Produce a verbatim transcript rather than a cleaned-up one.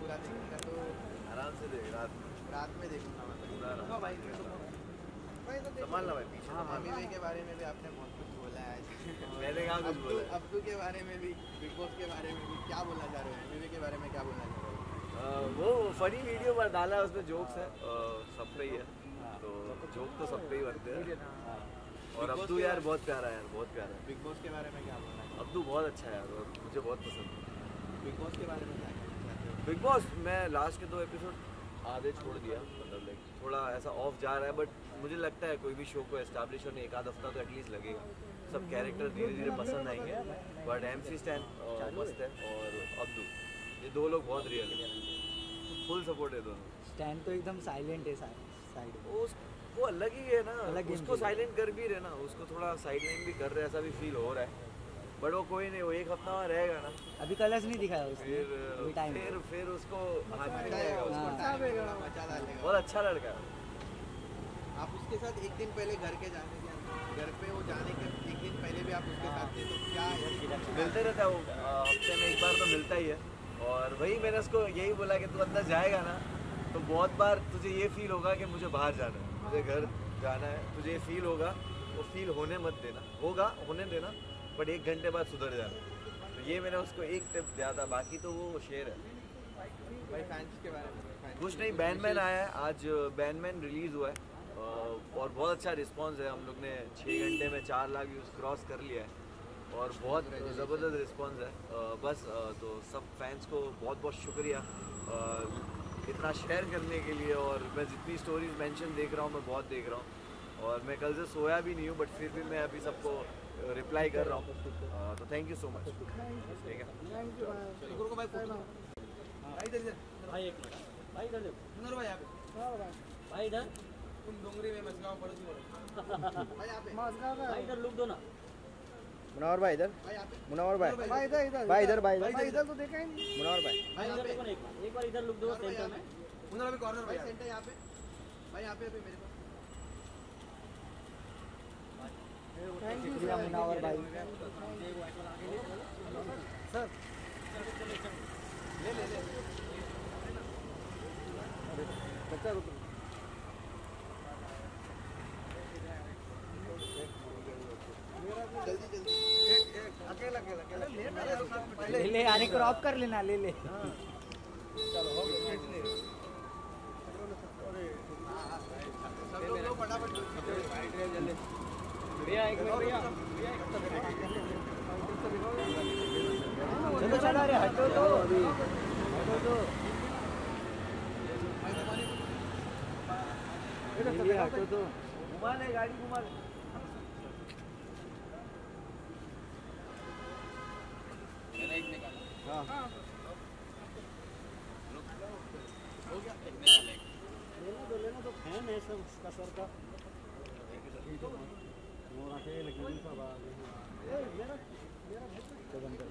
पूरा देखूँगा तो आराम से देख रात में रात में देखूँगा मतलब भाई भाई तो संभाल ना भाई पीछे। हाँ मामी भाई के बारे में भी आपने बहुत कुछ बोला है, पहले कहाँ कुछ बोला है, अब्दू के बारे में भी, बिग बॉस के बारे में भी क्या बोलना चाह रहे हो, एम वी के बारे में क्या बोलना चाह रहे हो? वो फनी वीडियो पर डाला है, उसमें जोक्स है सब पे ही है, तो जोक तो सब पे ही बनते हैं। और अब्दू यार बहुत प्यारा है, बहुत प्यारा है। बिग बॉस के बारे में क्या बोलना है? अब्दू बहुत अच्छा है यार, मुझे बहुत पसंद है। बिग बॉस के बारे में क्या कहते हो? बिग बॉस मैं लास्ट के दो एपिसोड आधे छोड़ दिया, मतलब लाइक थोड़ा ऐसा ऑफ जा रहा है, बट मुझे लगता है कोई भी शो को एस्टैब्लिश होने एक आध हफ्ता तो एटलीस्ट लगेगा, सब कैरेक्टर धीरे धीरे पसंद आएंगे। बट एम सी स्टैन मस्त है और अब्दू, ये दो लोग बहुत रियल है, फुल सपोर्ट है दोनों। स्टैन तो एकदम साइलेंट है साइड, वो अलग ही है ना, उसको साइलेंट कर भी रहे ना, उसको थोड़ा साइलेंट भी कर रहे ऐसा भी फील हो रहा है, बट वो कोई नहीं, वो एक हफ्ता वहाँ रहेगा ना, अभी कलर्स नहीं दिखाया उसने, फिर फिर फिर उसको हाथ में जाएगा, उसको बहुत अच्छा लड़का है। आप उसके साथ एक दिन पहले घर के जाने के घर पे वो जाने के एक दिन पहले भी आप उसके साथ थे, तो क्या मिलते रहता है वो, हफ्ते में एक बार तो मिलता ही है। और वही मैंने उसको यही बोला कि तू अंदर जाएगा ना तो बहुत बार तुझे ये फील होगा कि मुझे बाहर जाना है, मुझे घर जाना है, तुझे ये फील होगा, वो फील होने मत देना, होगा होने देना, बट एक घंटे बाद सुधर जाना। तो ये मैंने उसको एक टिप दिया था, बाकी तो वो शेर है। भाई फैंस के बारे में कुछ नहीं, बैनमैन आया है आज, बैनमैन रिलीज़ हुआ है और बहुत अच्छा रिस्पॉन्स है, हम लोग ने छः घंटे में चार लाख व्यूज़ क्रॉस कर लिया है और बहुत ज़बरदस्त रिस्पॉन्स है। बस तो सब फैंस को बहुत बहुत शुक्रिया इतना शेयर करने के लिए, और मैं जितनी स्टोरीज मेंशन देख रहा हूँ मैं बहुत देख रहा हूँ, और मैं कल से सोया भी नहीं हूँ, बट फिर भी मैं अभी सबको रिप्लाई कर रहा हूँ, तो थैंक यू सो मच। ठीक है तुम डोंगरी में मसगांव पड़ोसी ना मुनव्वर भाई इधर, मुनव्वर भाई भाई इधर इधर भाई इधर भाई इधर इधर तो देखा ही नहीं। मुनव्वर भाई भाई इधर देखो ना, एक बार इधर लुक दो सेंटर में, मुनव्वर अभी कॉर्नर भाई सेंटर यहां पे भाई, यहां पे अभी मेरे पास। थैंक यू मुनव्वर भाई सर, ले ले ले बच्चा रुक जल्दी जल्दी, एक एक अकेला अकेला ले ले ले, आने क्रॉप कर लेना, ले ले चलो हो गया। सब लोग फटाफट जल्दी भैया, एक मिनट भैया चलो चलो, अरे हटो तो हटो तो हटो तो घुमा ले गाड़ी, घुमा ले हाँ। हो गया लेना तो लेना तो फैन है सब उसका सर का, लेकिन